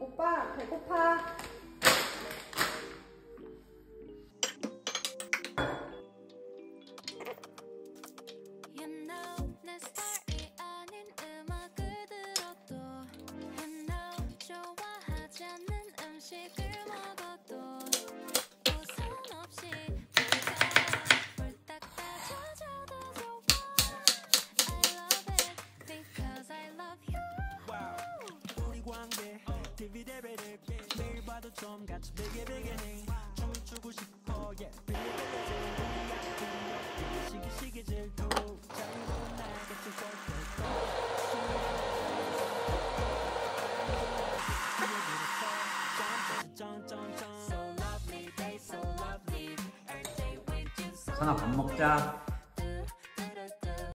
오빠 배고파. That's big beginning. So lovely, so lovely.